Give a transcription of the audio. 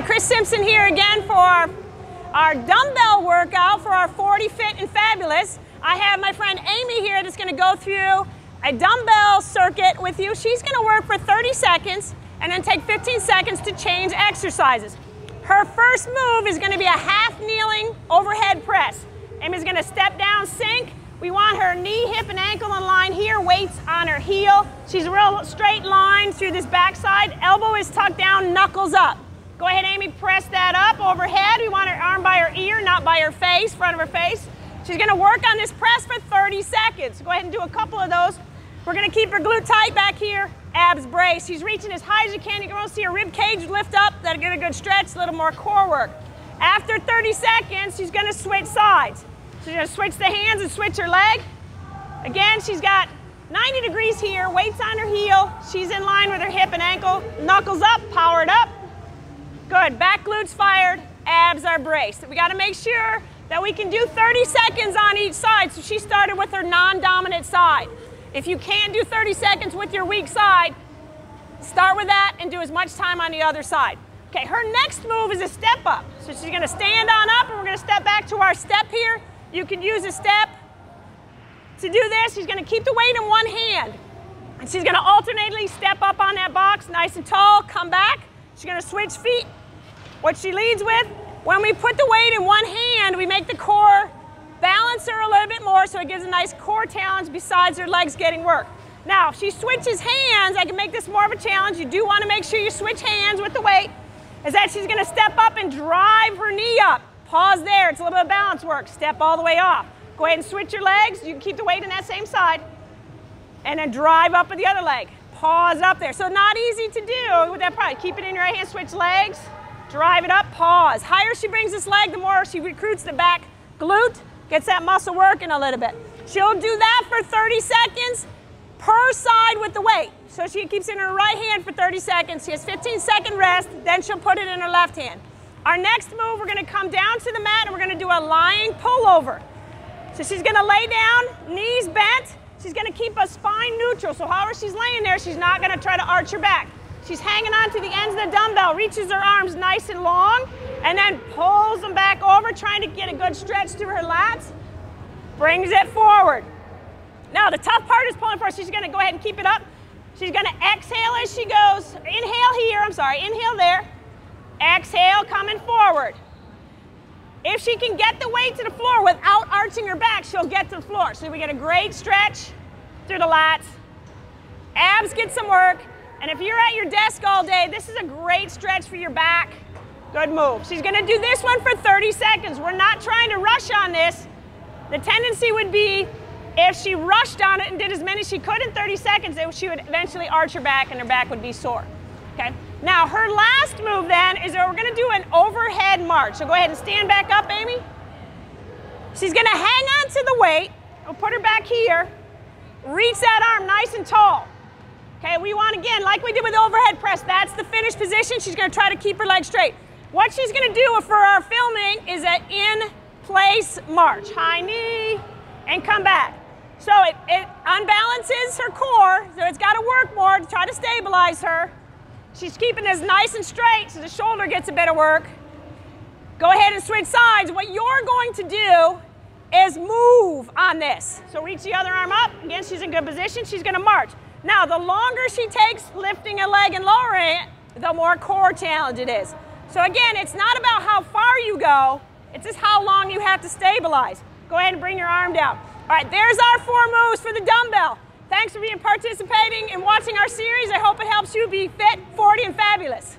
Hi, Chris Simpson here again for our dumbbell workout for our 40 Fit and Fabulous. I have my friend Amy here that's going to go through a dumbbell circuit with you. She's going to work for 30 seconds and then take 15 seconds to change exercises. Her first move is going to be a half kneeling overhead press. Amy's going to step down, sink. We want her knee, hip, and ankle in line here, weights on her heel. She's a real straight line through this backside. Elbow is tucked down, knuckles up. Go ahead, Amy, press that up overhead. We want her arm by her ear, not by her face, front of her face. She's going to work on this press for 30 seconds. Go ahead and do a couple of those. We're going to keep her glute tight back here, abs brace. She's reaching as high as you can. You can almost see her rib cage lift up. That'll get a good stretch, a little more core work. After 30 seconds, she's going to switch sides. She's going to switch the hands and switch her leg. Again, she's got 90 degrees here, weights on her heel. She's in line with her hip and ankle. Knuckles up, powered up. Good, back glutes fired, abs are braced. We got to make sure that we can do 30 seconds on each side. So she started with her non-dominant side. If you can't do 30 seconds with your weak side, start with that and do as much time on the other side. Okay, her next move is a step up. So she's going to stand on up and we're going to step back to our step here. You can use a step to do this. She's going to keep the weight in one hand. And she's going to alternately step up on that box, nice and tall, come back. She's going to switch feet. What she leads with, when we put the weight in one hand, we make the core balance her a little bit more so it gives a nice core challenge besides her legs getting work. Now, if she switches hands, I can make this more of a challenge. You do want to make sure you switch hands with the weight. Is that she's going to step up and drive her knee up. Pause there. It's a little bit of balance work. Step all the way off. Go ahead and switch your legs. You can keep the weight in that same side. And then drive up with the other leg. Pause up there. So not easy to do with that product. Keep it in your right hand, switch legs, drive it up, pause. Higher she brings this leg, the more she recruits the back glute, gets that muscle working a little bit. She'll do that for 30 seconds per side with the weight. So she keeps it in her right hand for 30 seconds. She has 15-second rest, then she'll put it in her left hand. Our next move, we're going to come down to the mat and we're going to do a lying pullover. So she's going to lay down, knees bent. She's going to keep a spine neutral, so however she's laying there, she's not going to try to arch her back. She's hanging on to the ends of the dumbbell, reaches her arms nice and long, and then pulls them back over, trying to get a good stretch through her lats. Brings it forward. Now, the tough part is pulling forward. She's going to go ahead and keep it up. She's going to exhale as she goes. Inhale here, I'm sorry, inhale there. Exhale, coming forward. If she can get the weight to the floor without arching her back, she'll get to the floor. So we get a great stretch through the lats. Abs get some work. And if you're at your desk all day, this is a great stretch for your back. Good move. She's going to do this one for 30 seconds. We're not trying to rush on this. The tendency would be if she rushed on it and did as many as she could in 30 seconds, she would eventually arch her back and her back would be sore. Okay. Now, her last move then is that we're going to do an overhead march. So go ahead and stand back up, Amy. She's going to hang on to the weight. We'll put her back here. Reach that arm nice and tall. Okay, we want, again, like we did with the overhead press, that's the finished position. She's going to try to keep her leg straight. What she's going to do for our filming is an in-place march. High knee, and come back. So it unbalances her core, so it's got to work more to try to stabilize her. She's keeping this nice and straight so the shoulder gets a bit of work. Go ahead and switch sides. What you're going to do is move on this. So reach the other arm up. Again, she's in good position. She's going to march. Now, the longer she takes lifting a leg and lowering it, the more core challenge it is. So again, it's not about how far you go. It's just how long you have to stabilize. Go ahead and bring your arm down. All right, there's our 4 moves for the dumbbell. Thanks for participating and watching our series. I hope it helps you be fit, 40, and fabulous.